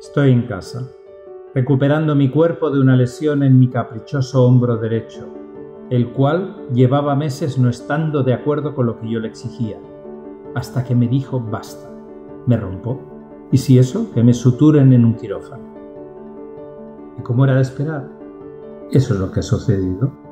Estoy en casa, recuperando mi cuerpo de una lesión en mi caprichoso hombro derecho, el cual llevaba meses no estando de acuerdo con lo que yo le exigía, hasta que me dijo basta, me rompó, y si eso, que me suturen en un quirófano. Y como era de esperar, eso es lo que ha sucedido.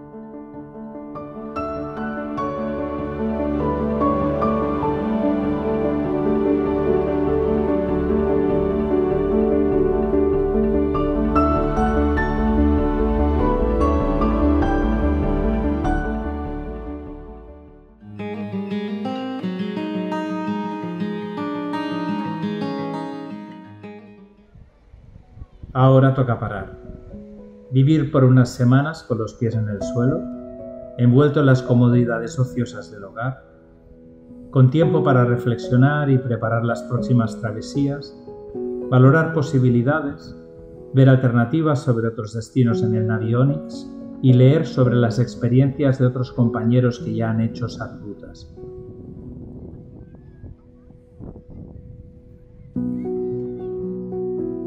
Ahora toca parar, vivir por unas semanas con los pies en el suelo, envuelto en las comodidades ociosas del hogar, con tiempo para reflexionar y preparar las próximas travesías, valorar posibilidades, ver alternativas sobre otros destinos en el Navionics y leer sobre las experiencias de otros compañeros que ya han hecho esas rutas.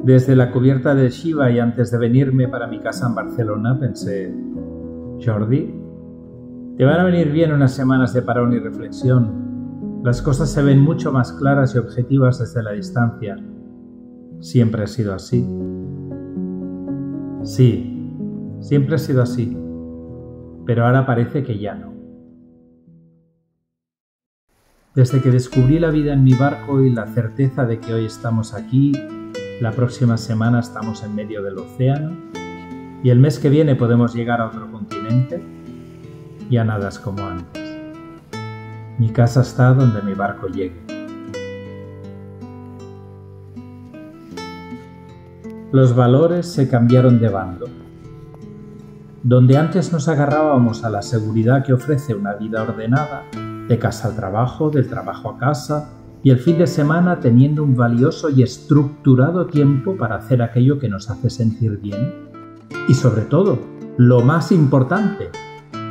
Desde la cubierta de Shiva y antes de venirme para mi casa en Barcelona pensé, Jordi, te van a venir bien unas semanas de parón y reflexión. Las cosas se ven mucho más claras y objetivas desde la distancia. Siempre ha sido así. Sí, siempre ha sido así, pero ahora parece que ya no. Desde que descubrí la vida en mi barco y la certeza de que hoy estamos aquí, la próxima semana estamos en medio del océano y el mes que viene podemos llegar a otro continente, ya nada es como antes. Mi casa está donde mi barco llegue. Los valores se cambiaron de bando. Donde antes nos agarrábamos a la seguridad que ofrece una vida ordenada, de casa al trabajo, del trabajo a casa, y el fin de semana teniendo un valioso y estructurado tiempo para hacer aquello que nos hace sentir bien. Y sobre todo, lo más importante,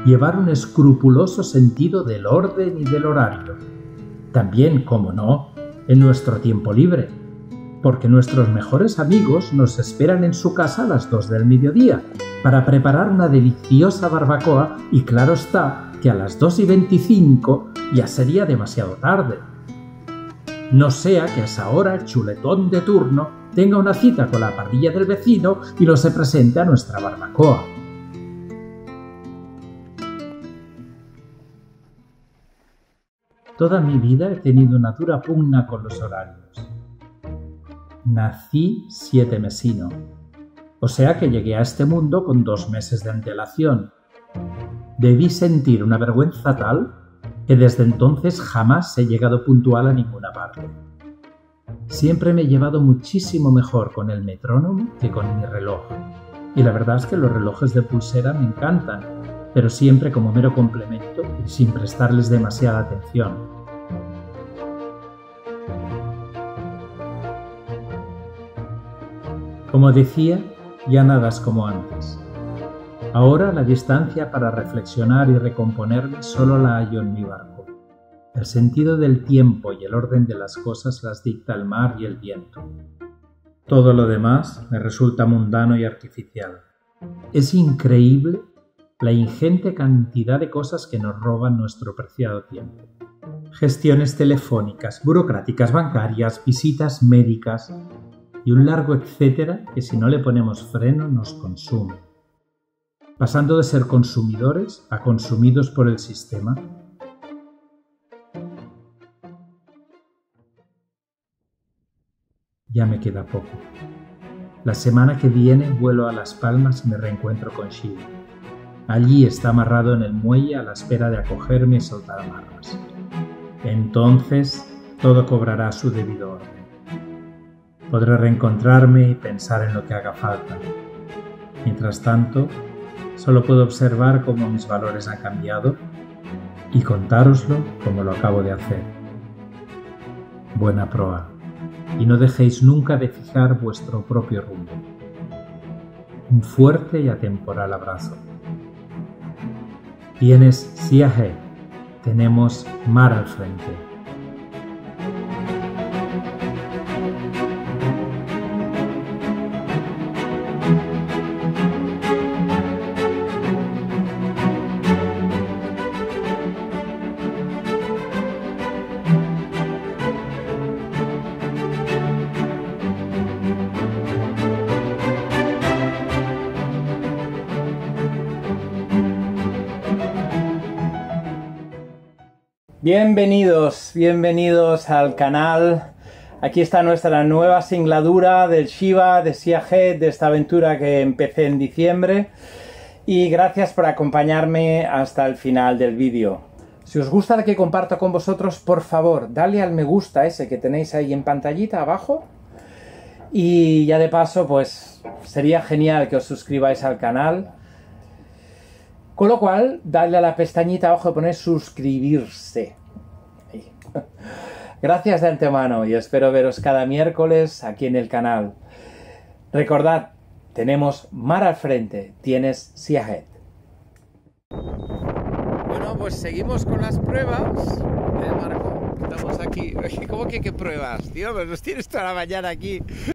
llevar un escrupuloso sentido del orden y del horario. También, como no, en nuestro tiempo libre, porque nuestros mejores amigos nos esperan en su casa a las 2 del mediodía para preparar una deliciosa barbacoa y claro está que a las 2:25 ya sería demasiado tarde. No sea que a esa hora el chuletón de turno tenga una cita con la parrilla del vecino y no se presente a nuestra barbacoa. Toda mi vida he tenido una dura pugna con los horarios. Nací 7 mesino, o sea que llegué a este mundo con 2 meses de antelación. Debí sentir una vergüenza tal que desde entonces jamás he llegado puntual a ninguna parte. Siempre me he llevado muchísimo mejor con el metrónomo que con mi reloj. Y la verdad es que los relojes de pulsera me encantan, pero siempre como mero complemento y sin prestarles demasiada atención. Como decía, ya nada es como antes. Ahora la distancia para reflexionar y recomponerme solo la hallo en mi barco. El sentido del tiempo y el orden de las cosas las dicta el mar y el viento. Todo lo demás me resulta mundano y artificial. Es increíble la ingente cantidad de cosas que nos roban nuestro preciado tiempo. Gestiones telefónicas, burocráticas, bancarias, visitas médicas y un largo etcétera que si no le ponemos freno nos consume. Pasando de ser consumidores a consumidos por el sistema. Ya me queda poco. La semana que viene vuelo a Las Palmas y me reencuentro con Shiva. Allí está amarrado en el muelle a la espera de acogerme y soltar amarras. Entonces todo cobrará su debido orden. Podré reencontrarme y pensar en lo que haga falta. Mientras tanto, solo puedo observar cómo mis valores han cambiado y contároslo como lo acabo de hacer. Buena proa, y no dejéis nunca de fijar vuestro propio rumbo. Un fuerte y atemporal abrazo. Tienes SEA AHEAD, tenemos mar al frente. Bienvenidos al canal. Aquí está nuestra nueva singladura del Shiva, de SEA AHEAD, de esta aventura que empecé en diciembre. Y gracias por acompañarme hasta el final del vídeo. Si os gusta lo que comparto con vosotros, por favor, dale al me gusta ese que tenéis ahí en pantallita abajo. Y ya de paso, pues sería genial que os suscribáis al canal. Con lo cual, dadle a la pestañita abajo y poner suscribirse. Gracias de antemano y espero veros cada miércoles aquí en el canal. Recordad, tenemos mar al frente, tienes SEA AHEAD. Bueno, pues seguimos con las pruebas del barco. Estamos aquí. ¿Cómo que qué pruebas, tío? Nos tienes toda la mañana aquí.